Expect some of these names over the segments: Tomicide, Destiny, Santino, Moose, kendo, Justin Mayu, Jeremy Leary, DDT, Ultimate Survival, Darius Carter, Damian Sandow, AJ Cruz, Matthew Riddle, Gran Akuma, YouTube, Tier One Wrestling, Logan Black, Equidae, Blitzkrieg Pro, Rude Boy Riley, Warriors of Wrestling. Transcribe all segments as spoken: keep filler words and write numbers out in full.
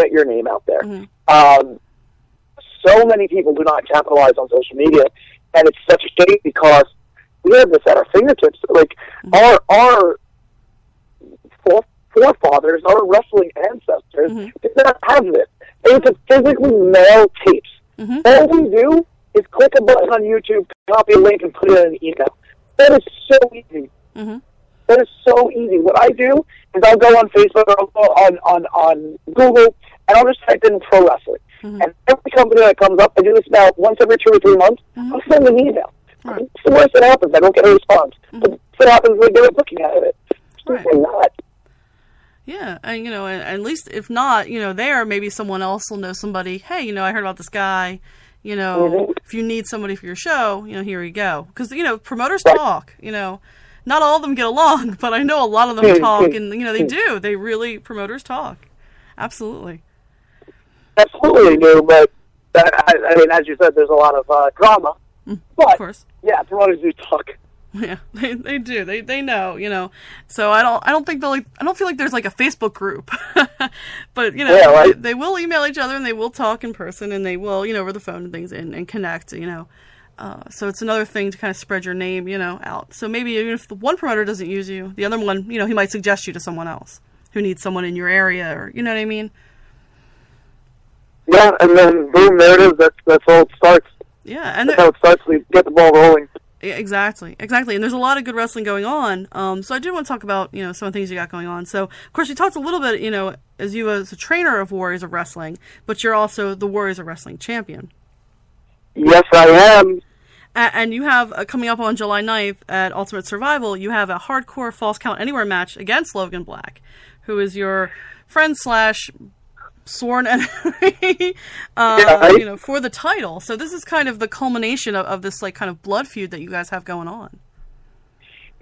get your name out there. Mm-hmm. Um, so many people do not capitalize on social media, and it's such a shame because we have this at our fingertips. Like, mm-hmm. our our forefathers, our wrestling ancestors, mm-hmm. did not have this. They had to physically mail tapes. Mm-hmm. All we do is click a button on YouTube, copy a link, and put it in an email. That is so easy. Mm-hmm. That is so easy. What I do is I'll go on Facebook or I'll go on, on, on Google, and I'll just type in pro wrestling. Mm-hmm. And every company that comes up, I do this now once every two or three months, mm-hmm. I'll send an email. Right. It's the worst that happens. I don't get a response. Mm-hmm. But what happens when they're looking at it? Right. They're not. Yeah, and, you know, at least if not, you know, there, maybe someone else will know somebody. Hey, you know, I heard about this guy. You know, mm-hmm. if you need somebody for your show, you know, here you go. Because, you know, promoters right. talk, you know. Not all of them get along, but I know a lot of them talk, and, you know, they do. They really, promoters talk. Absolutely. Absolutely do, but, uh, I, I mean, as you said, there's a lot of uh, drama. Mm, but, of course. Yeah, promoters do talk. Yeah, they they do. They they know, you know. So I don't I don't think they'll like, I don't feel like there's like a Facebook group. But, you know, yeah, right? they, they will email each other and they will talk in person and they will, you know, over the phone and things and, and connect, you know. Uh, so it's another thing to kind of spread your name, you know, out. So maybe even if the one promoter doesn't use you, the other one, you know, he might suggest you to someone else who needs someone in your area or, you know what I mean? Yeah, and then boom, there it is. That's, that's how it starts. Yeah. And that's there, how it starts. We get the ball rolling. Exactly, exactly. And there's a lot of good wrestling going on. Um, so I do want to talk about, you know, some of the things you got going on. So, of course, you talked a little bit, you know, as you as a trainer of Warriors of Wrestling, but you're also the Warriors of Wrestling champion. Yes, I am. And you have, uh, coming up on July ninth at Ultimate Survival, you have a hardcore false count anywhere match against Logan Black, who is your friend slash sworn enemy, uh, yeah, right? you know, for the title. So this is kind of the culmination of, of this, like, kind of blood feud that you guys have going on.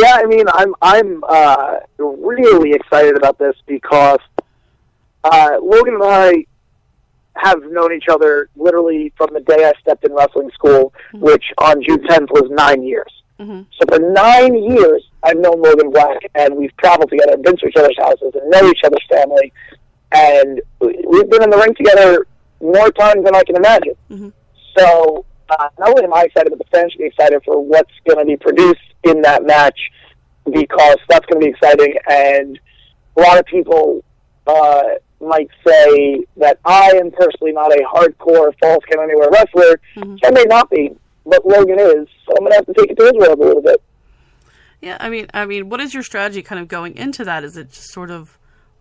Yeah, I mean, I'm I'm uh, really excited about this because uh, Logan and I have known each other literally from the day I stepped in wrestling school, mm-hmm. which on June tenth was nine years. Mm-hmm. So for nine years, I've known Logan Black, and we've traveled together and been to each other's houses and know each other's family, and we've been in the ring together more times than I can imagine. Mm-hmm. So uh, not only am I excited, but the fans should be excited for what's going to be produced in that match because that's going to be exciting, and a lot of people uh, might say that I am personally not a hardcore false count anywhere wrestler. Mm-hmm. I may not be, but Logan is, so I'm going to have to take it to his world a little bit. Yeah, I mean, I mean, what is your strategy kind of going into that? Is it just sort of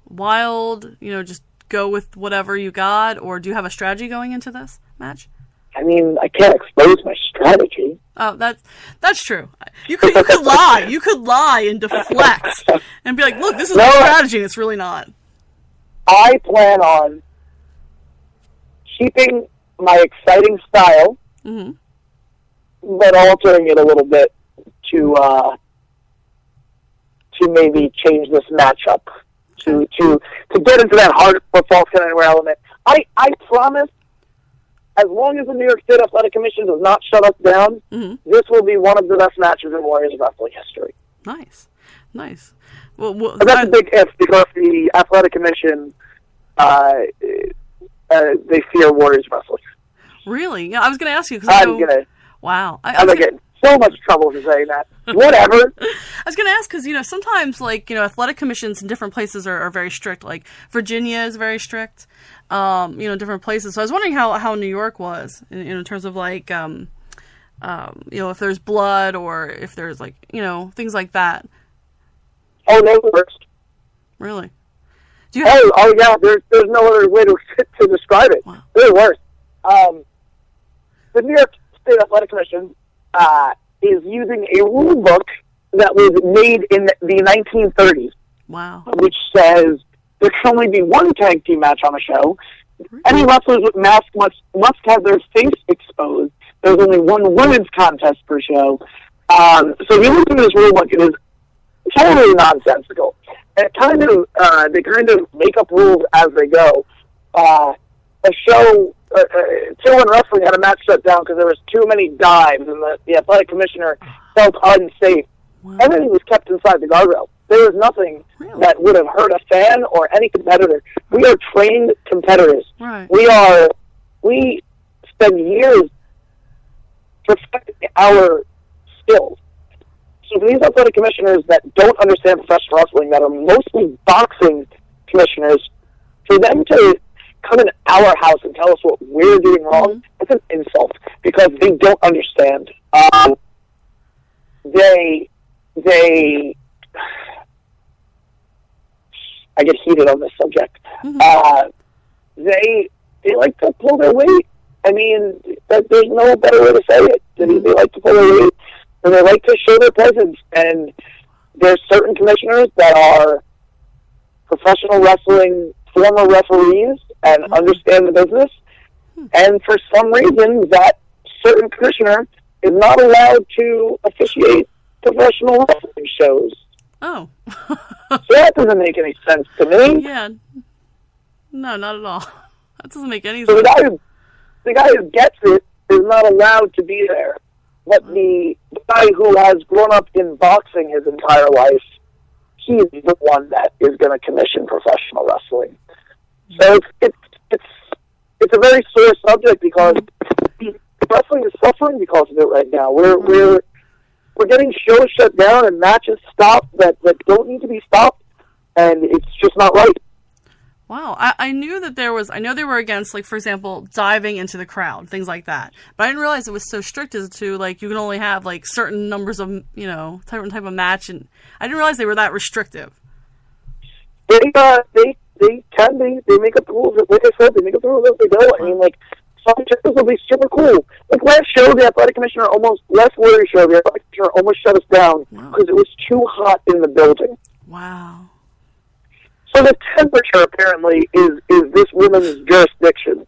wild, you know, just go with whatever you got, or do you have a strategy going into this match? I mean, I can't expose my strategy. Oh, that's that's true. You could you could lie, you could lie and deflect, and be like, "Look, this is no, my strategy," and it's really not. I plan on keeping my exciting style, mm-hmm. but altering it a little bit to uh, to maybe change this matchup to to to get into that hardcore false count anywhere element. I I promise, as long as the New York State Athletic Commission does not shut us down, mm-hmm. this will be one of the best matches in Warriors wrestling history. Nice, nice. Well, well that's I, a big if because the Athletic Commission, uh, uh, they fear Warriors wrestling. Really? Yeah, I was going to ask you. Cause I'm going to. Wow. I, I'm going to get so much trouble for saying that. Whatever. I was going to ask because, you know, sometimes, like, you know, athletic commissions in different places are, are very strict. Like, Virginia is very strict, um, you know, different places. So I was wondering how, how New York was in, in terms of, like, um, um, you know, if there's blood or if there's, like, you know, things like that. Oh, they were first. Really? Do you have- oh, oh, yeah. There's there's no other way to to describe it. Wow. They were worse. Um, the New York State Athletic Commission uh, is using a rule book that was made in the nineteen thirties. Wow. Which says there can only be one tag team match on a show. Really? Any wrestlers with masks must must have their face exposed. There's only one women's contest per show. Um, so if you look at this rule book, it is totally nonsensical. It kind of uh, they kind of make up rules as they go. Uh, a show, uh, uh, Tier One Wrestling had a match shut down because there was too many dives, and the, the athletic commissioner felt unsafe. Wow. Everything was kept inside the guardrail. There is nothing really? that would have hurt a fan or any competitor. We are trained competitors. Right. We are. We spend years perfecting our skills. So these athletic commissioners that don't understand professional wrestling, that are mostly boxing commissioners, for them to come in our house and tell us what we're doing wrong, it's an insult because they don't understand. Um, they, they. I get heated on this subject. Mm-hmm. Uh, they they like to pull their weight. I mean, that, there's no better way to say it. They, mm-hmm. they like to pull their weight, and they like to show their presence. And there's certain commissioners that are professional wrestling former referees and mm-hmm. understand the business. Mm-hmm. And for some reason, that certain commissioner is not allowed to officiate professional wrestling shows. Oh. So that doesn't make any sense to me. Yeah. No, not at all. That doesn't make any so sense. The guy, who, the guy who gets it is not allowed to be there. But oh. the guy who has grown up in boxing his entire life, he's the one that is going to commission professional wrestling. So it's it's it's, it's a very sore subject because wrestling is suffering because of it right now. We're mm-hmm. we're we're getting shows shut down and matches stopped that, that don't need to be stopped, and it's just not right. Wow, I, I knew that there was. I know they were against, like, for example, diving into the crowd, things like that. But I didn't realize it was so strict as to, like, you can only have, like, certain numbers of, you know, certain type of match, and I didn't realize they were that restrictive. They uh, they they can they they make up the rules. Like I said, they make up the rules as they go. I mean, like, some shows will be super cool. Like last show, the athletic commissioner almost last Warrior show, the athletic commissioner almost shut us down because wow. it was too hot in the building. Wow. So the temperature, apparently, is, is this woman's jurisdiction.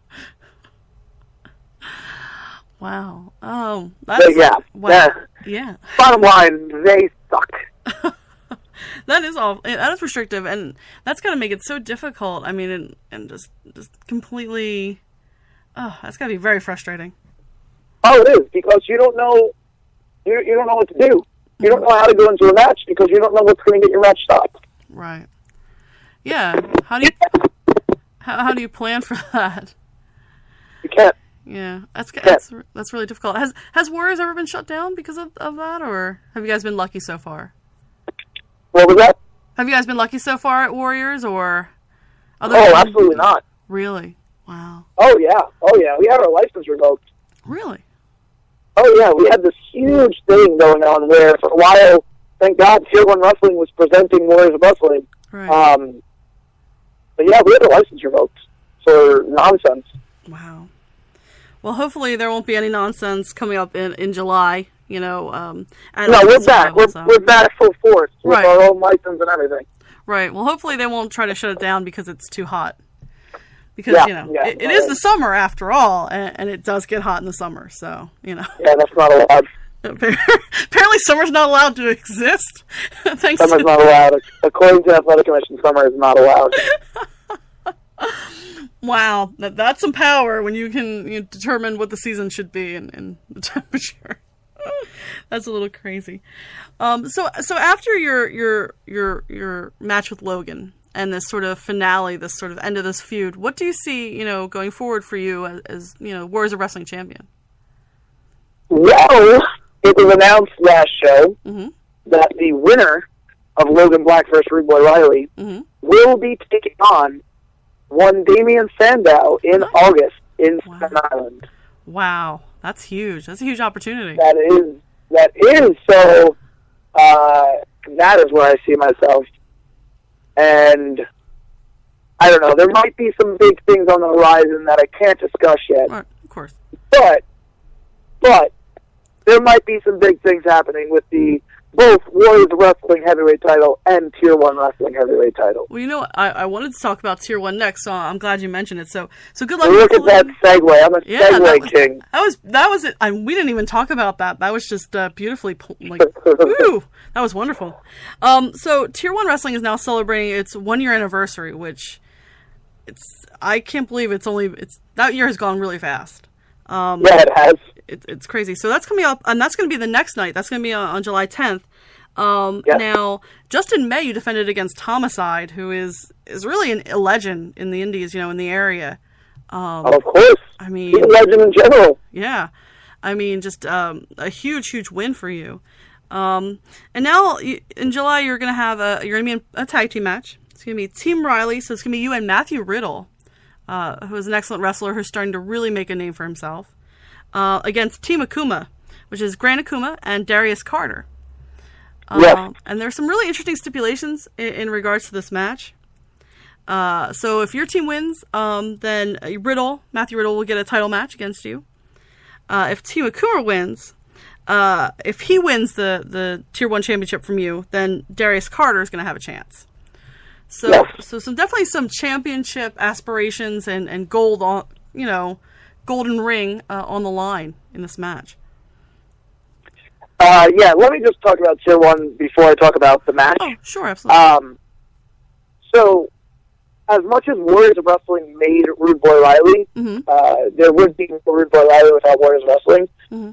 Wow. Oh. That's, so, yeah. Wow. That, yeah. Bottom line, they suck. That is all. That is restrictive, and that's going to make it so difficult. I mean, and, and just, just completely... Oh, that's going to be very frustrating. Oh, it is, because you don't know... You, you don't know what to do. You don't know how to go into a match, because you don't know what's going to get your match stopped. Right. Yeah. How do you how, how do you plan for that? You can't. Yeah, that's you that's can't. that's really difficult. Has has Warriors ever been shut down because of, of that, or have you guys been lucky so far? What was that? Have you guys been lucky so far at Warriors, or? Other oh, than... absolutely not. Really? Wow. Oh yeah. Oh yeah. We had our license revoked. Really? Oh yeah. We had this huge thing going on where for a while, thank God, Tier One Wrestling was presenting Warriors of Wrestling. Right. Um. But yeah, we had a license revoked for nonsense. Wow. Well, hopefully there won't be any nonsense coming up in, in July, you know. Um, at no, we're back. Level, we're, so. we're back full force with right. our own license and everything. Right. Well, hopefully they won't try to shut it down because it's too hot. Because, yeah, you know, yeah, it, it is the summer after all, and, and it does get hot in the summer, so, you know. Yeah, that's not allowed. Apparently summer's not allowed to exist. Thanks summer's to... not allowed. According to the Athletic Commission, summer is not allowed. Wow, that, that's some power when you can you know, determine what the season should be and, and the temperature. That's a little crazy. Um, so so after your, your, your, your match with Logan and this sort of finale, this sort of end of this feud, what do you see, you know, going forward for you as, as you know, Warriors of Wrestling champion? Well, it was announced last show mm-hmm. that the winner of Logan Black versus Rude Boy Riley mm-hmm. will be taking on one Damian Sandow in wow. August in wow. Staten Island. Wow, that's huge. That's a huge opportunity. That is. That is. So uh, that is where I see myself. And I don't know. There might be some big things on the horizon that I can't discuss yet. Right, of course. But, but, there might be some big things happening with the both Warriors Wrestling Heavyweight title and Tier One Wrestling Heavyweight title. Well, you know, I, I wanted to talk about Tier One next, so I'm glad you mentioned it. So, so good luck. Well, look at that segue! I'm a yeah, segue that was, king. That was that was it. I, we didn't even talk about that. That was just uh, beautifully like. Ooh, that was wonderful. Um, so Tier One Wrestling is now celebrating its one year anniversary, which it's I can't believe it's only it's that year has gone really fast. Um, yeah, it has. It, it's crazy. So that's coming up, and that's going to be the next night. That's going to be on, on July tenth. Um, yep. Now, Justin Mayu defended against Tomicide, who is, is really an, a legend in the Indies, you know, in the area. Um, oh, of course. I mean... He's a legend in general. Yeah. I mean, just um, a huge, huge win for you. Um, and now, in July, you're going to have a... You're going to be in a tag team match. It's going to be Team Riley, so it's going to be you and Matthew Riddle, uh, who is an excellent wrestler who's starting to really make a name for himself, uh, against Team Akuma, which is Gran Akuma and Darius Carter. Um, yes. And there's some really interesting stipulations in, in regards to this match. Uh, so if your team wins, um, then Riddle, Matthew Riddle, will get a title match against you. Uh, if Team Akuma wins, uh, if he wins the, the Tier One Championship from you, then Darius Carter is going to have a chance. So, yes. so some definitely some championship aspirations and, and gold on, you know, golden ring uh, on the line in this match. Uh, yeah, let me just talk about Tier One before I talk about the match. Oh, sure, absolutely. Um, so, as much as Warriors of Wrestling made Rude Boy Riley, mm-hmm. uh, there would be Rude Boy Riley without Warriors of Wrestling. Mm-hmm.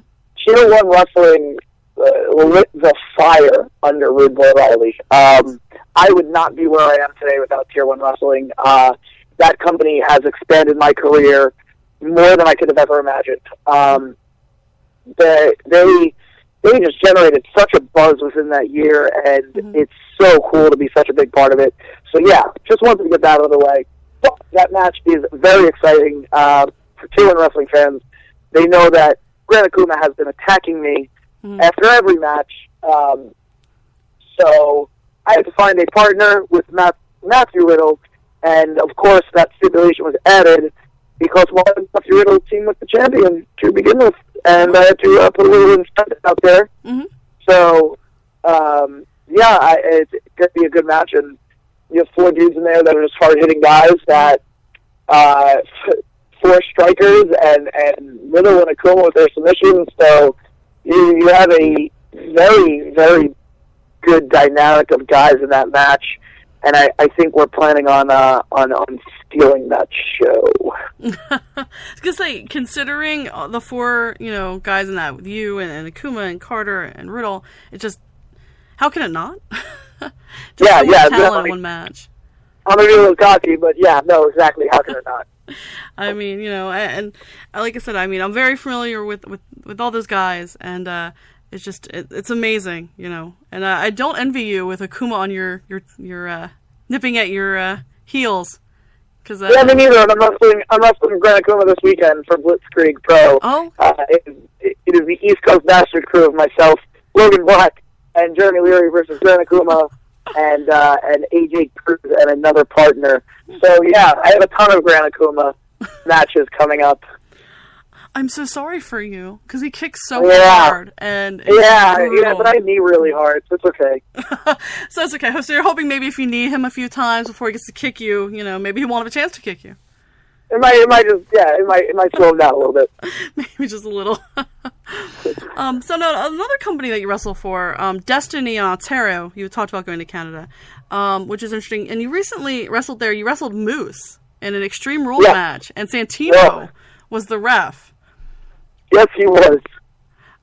Tier One Wrestling uh, lit the fire under Rude Boy Riley. Um, I would not be where I am today without Tier One Wrestling. Uh, that company has expanded my career more than I could have ever imagined. Um, they... they They just generated such a buzz within that year, and mm-hmm. it's so cool to be such a big part of it. So, yeah, just wanted to get that out of the way. But that match is very exciting uh, for Tier One Wrestling fans. They know that Gran Akuma has been attacking me mm-hmm. after every match. Um, so I had to find a partner with Matt, Matthew Riddle, and, of course, that stipulation was added because one of Matthew Riddle's team was the champion to begin with. And I had to uh, put a little incentive out there. Mm-hmm. So, um, yeah, I, it's going to be a good match. And you have four dudes in there that are just hard-hitting guys, that uh, four strikers, and, and Riddle and Akuma with their submissions. So you, you have a very, very good dynamic of guys in that match. And I, I think we're planning on uh, on on stealing that show. I was gonna say, considering the four you know guys in that with you and, and Akuma and Carter and Riddle, it just how can it not? just yeah, so yeah, exactly. One match. I'm gonna be a little cocky, but yeah, no, exactly. How can it not? I mean, you know, and, and like I said, I mean, I'm very familiar with with, with all those guys, and uh, it's just it, it's amazing, you know. And uh, I don't envy you with Akuma on your your your uh, nipping at your uh, heels. Cause, uh, yeah, me neither. I'm wrestling. I'm wrestling Gran Akuma this weekend for Blitzkrieg Pro. Oh, uh, it, it, it is the East Coast Bastard crew of myself, Logan Black, and Jeremy Leary versus Gran Akuma and uh, and A J Cruz and another partner. So yeah, I have a ton of Gran Akuma matches coming up. I'm so sorry for you because he kicks so yeah. hard and yeah, brutal. yeah. But I knee really hard, so it's okay. so it's okay. So you're hoping maybe if you knee him a few times before he gets to kick you, you know, maybe he won't have a chance to kick you. It might, it might just, yeah, it might, it might slow him down a little bit. maybe just a little. um, so no, another company that you wrestle for, um, Destiny in Ontario. You talked about going to Canada, um, which is interesting. And you recently wrestled there. You wrestled Moose in an Extreme Rules yeah. match, and Santino yeah. was the ref. Yes, he was.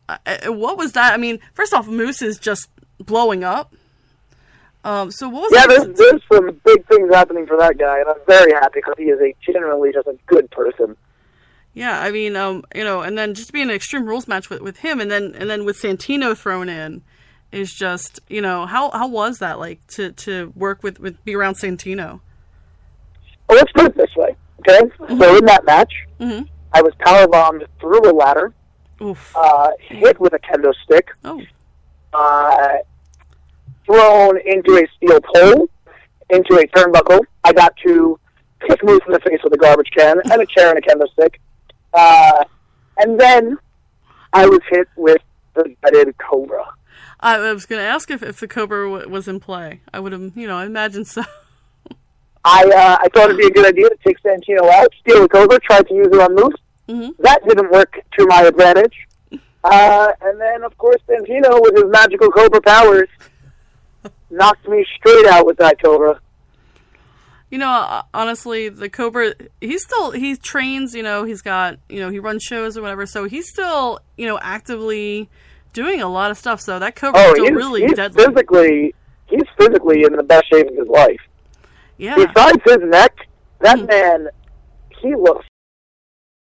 Uh, what was that? I mean, first off, Moose is just blowing up. Um, so what was yeah, that? Yeah, there's, there's some big things happening for that guy, and I'm very happy because he is a generally just a good person. Yeah, I mean, um, you know, and then just to be in an Extreme Rules match with, with him, and then and then with Santino thrown in, is just, you know, how how was that like to to work with, with be around Santino? Well, let's put it this way, okay? Mm-hmm. So in that match. Mm-hmm. I was powerbombed through a ladder, Oof. Uh, hit with a kendo stick, oh. uh, thrown into a steel pole, into a turnbuckle. I got to kick Moose in the face with a garbage can and a chair and a kendo stick. Uh, and then I was hit with the dreaded Cobra. I was going to ask if, if the Cobra w- was in play. I would have, you know, I imagine so. I uh, I thought it'd be a good idea to take Santino out, steal the Cobra, tried to use it on Moose. Mm-hmm. That didn't work to my advantage. Uh, and then, of course, Santino, with his magical Cobra powers, knocked me straight out with that Cobra. You know, honestly, the Cobra, he's still, he trains, you know, he's got, you know, he runs shows or whatever, so he's still, you know, actively doing a lot of stuff, so that cover's oh, still he's, really he's deadly. Physically, he's physically in the best shape of his life. Yeah. Besides his neck, that mm. man, he looks